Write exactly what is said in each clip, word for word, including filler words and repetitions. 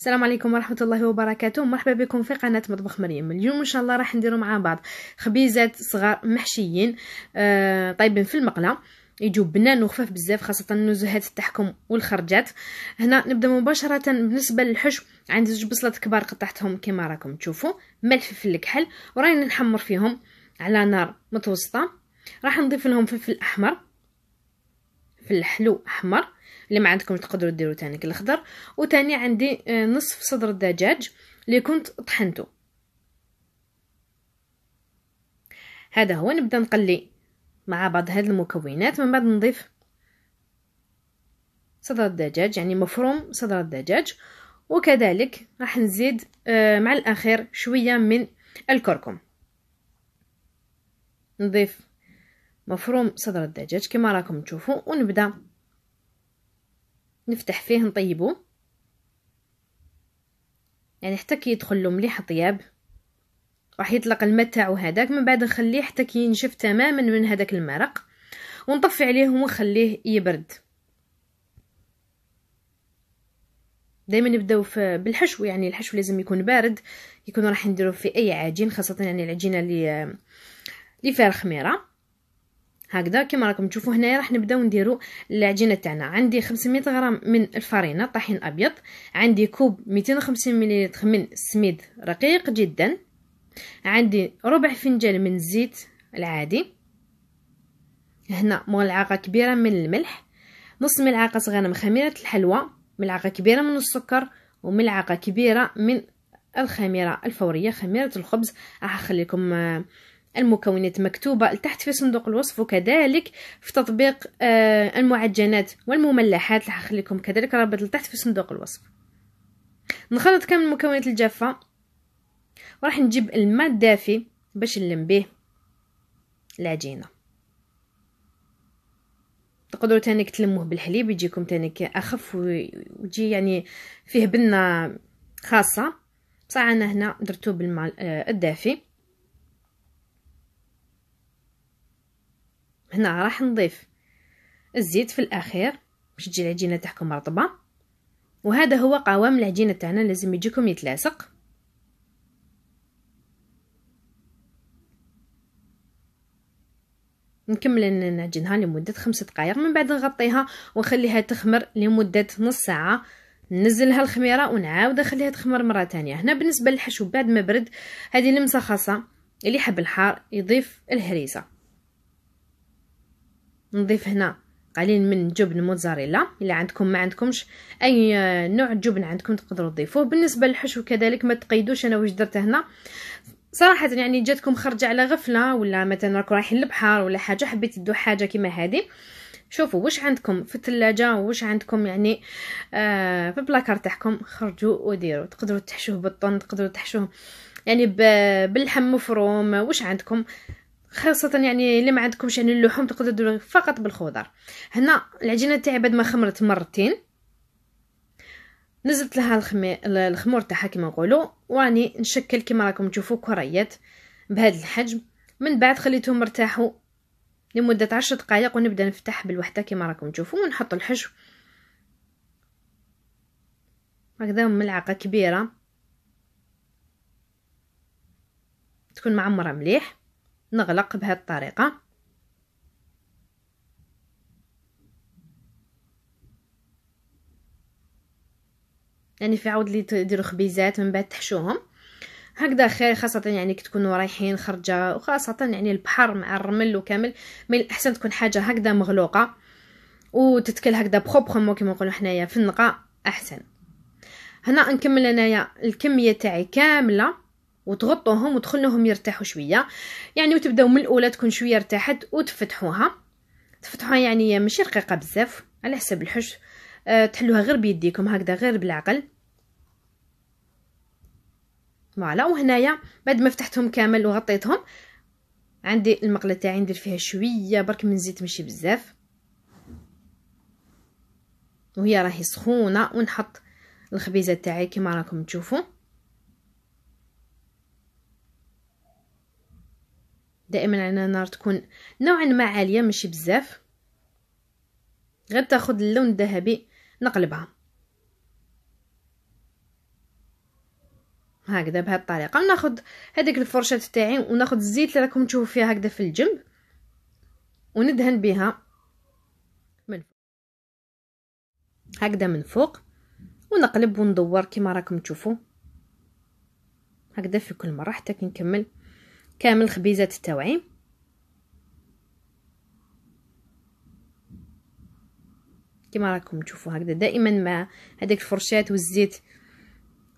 السلام عليكم ورحمه الله وبركاته. مرحبا بكم في قناه مطبخ مريم. اليوم ان شاء الله راح نديروا مع بعض خبيزات صغار محشيين آه طيبين في المقله، يجوا بنان وخفاف بزاف، خاصه النزهات تاعكم والخرجات. هنا نبدا مباشره. بالنسبه للحشو عندي زوج بصلات كبار قطعتهم كما راكم تشوفوا، ملح فلفل كحل، وراني نحمر فيهم على نار متوسطه. راح نضيف لهم فلفل احمر، فلفل حلو احمر، اللي ما عندكمش تقدروا ديروا تاني الاخضر. وتاني عندي نصف صدر الدجاج اللي كنت طحنته، هذا هو. نبدا نقلي مع بعض هاد المكونات، من بعد نضيف صدر الدجاج يعني مفروم صدر الدجاج، وكذلك راح نزيد مع الاخير شويه من الكركم. نضيف مفروم صدر الدجاج كما راكم تشوفوا، ونبدا نفتح فيه نطيبو، يعني حتى كيدخل له مليح طياب، راح يطلق الماء تاعو هذاك. من بعد نخليه حتى كينشف تماما من هذاك المرق، ونطفي عليه ونخليه يبرد. دائما نبداو بالحشو، يعني الحشو لازم يكون بارد، يكون راح نديروه في اي عجين، خاصه يعني العجينه اللي اللي فيها الخميره. هكذا كما راكم تشوفوا هنايا راح نبداو نديروا العجينه تاعنا. عندي خمسمية غرام من الفرينه طحين ابيض، عندي كوب مئتين وخمسين مليلتر من السميد رقيق جدا، عندي ربع فنجان من الزيت العادي، هنا ملعقه كبيره من الملح، نص ملعقه صغيره من خميره الحلوى، ملعقه كبيره من السكر، وملعقه كبيره من الخميره الفوريه خميره الخبز. راح نخليكم المكونات مكتوبه لتحت في صندوق الوصف، وكذلك في تطبيق المعجنات والمملحات راح نخليكم كذلك رابط لتحت في صندوق الوصف. نخلط كامل المكونات الجافه، وراح نجيب الماء الدافي باش نلم به العجينه. تقدروا تانيك تلموه بالحليب يجيكم تانيك اخف ويجي يعني فيه بنه خاصه، بصح انا هنا درتو بالماء الدافي. هنا راح نضيف الزيت في الاخير باش تجي العجينه تاعكم رطبه، وهذا هو قوام العجينه تاعنا، لازم يجيكم يتلاصق. نكمل نعجنها لمده خمس دقائق، من بعد نغطيها ونخليها تخمر لمده نص ساعه، ننزلها الخميره ونعاود نخليها تخمر مره ثانيه. هنا بالنسبه للحشو بعد ما برد، هذه لمسه خاصه اللي حب الحار يضيف الهريسه. نضيف هنا قليل من جبن موتزاريلا، الا عندكم ما عندكمش اي نوع جبن عندكم تقدروا تضيفوه. بالنسبه للحشو كذلك ما تقيدوش، انا واش درت هنا صراحه يعني جاتكم خرجه على غفله، ولا مثلا راكم رايحين للبحر ولا حاجه حبيت تدوا حاجه كيما هذه، شوفوا واش عندكم في الثلاجه واش عندكم يعني آه في بلاكار تاعكم، خرجوا وديروا. تقدروا تحشوه بالطن، تقدروا تحشوه يعني باللحم مفروم، واش عندكم، خاصه يعني اللي ما عندكمش يعني اللحوم تقدروا ديروا فقط بالخضر. هنا العجينه تاعي بعد ما خمرت مرتين نزلت لها الخمي... الخمور تاعها كما نقولوا، وراني نشكل كما راكم تشوفوا كريات بهذا الحجم. من بعد خليتهم مرتاحوا لمده عشر دقائق، ونبدا نفتح بالوحده كما راكم تشوفوا، ونحط الحشو هكذا، ملعقه كبيره تكون معمره مليح. نغلق بهذه الطريقه، يعني في عود لي تديروا خبيزات من بعد تحشوهم هكذا خير، خاصه يعني كي تكونوا رايحين خرجه، وخاصه يعني البحر مع الرمل وكامل، من الاحسن تكون حاجه هكذا مغلوقه وتتكل هكذا بخوبخوم كما نقولوا حنايا في النقاء احسن. هنا نكمل انايا الكميه تاعي كامله، وتغطوهم وتخلوهم يرتاحوا شويه، يعني وتبداو من الاولى تكون شويه ارتاحت وتفتحوها تفتحوها يعني ماشي رقيقه بزاف على حسب الحش، أه تحلوها غير بيديكم هكذا غير بالعقل فوالا. وهنايا بعد ما فتحتهم كامل وغطيتهم، عندي المقله تاعي ندير فيها شويه برك من الزيت ماشي بزاف، وهي راهي سخونه، ونحط الخبيزه تاعي كما راكم تشوفوا. دائما على النار تكون نوعا ما عاليه ماشي بزاف، غير تاخذ اللون الذهبي نقلبها. هكذا بهذه الطريقه. ناخذ هذيك الفرشه تاعي وناخذ الزيت اللي راكم تشوفوا فيه هكذا في الجنب وندهن بها من فوق هكذا من فوق، ونقلب وندور كما راكم تشوفوا هكذا في كل مره حتى كنكمل كامل الخبيزات تاوعي. كما راكم تشوفوا هكذا دائما مع هذيك الفرشات والزيت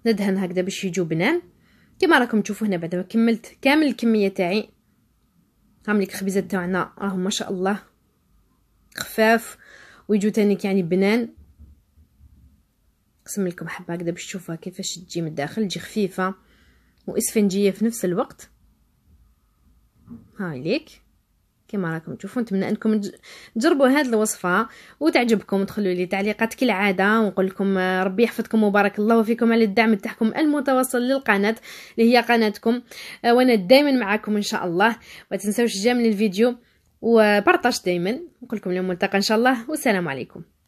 ندهن هكذا باش يجوا بنان. كما راكم تشوفوا هنا بعد ما كملت كامل الكميه تاعي، هاملك الخبيزات تاعنا راهم ما شاء الله خفاف ويجوا تانيك يعني بنان. نقسم لكم حبه هكذا باش تشوفوها كيفاش تجي من الداخل، تجي خفيفه واسفنجيه في نفس الوقت. هاي ليك كما راكم تشوفوا. نتمنى انكم تجربوا هذه الوصفه وتعجبكم، تخلوا لي تعليقات كالعاده، ونقول لكم ربي يحفظكم وبارك الله فيكم على الدعم تاعكم المتواصل للقناه اللي هي قناتكم، وانا دائما معكم ان شاء الله. ما تنساوش جامل الفيديو وبارطاج دائما. نقول لكم اليوم ملتقى ان شاء الله، والسلام عليكم.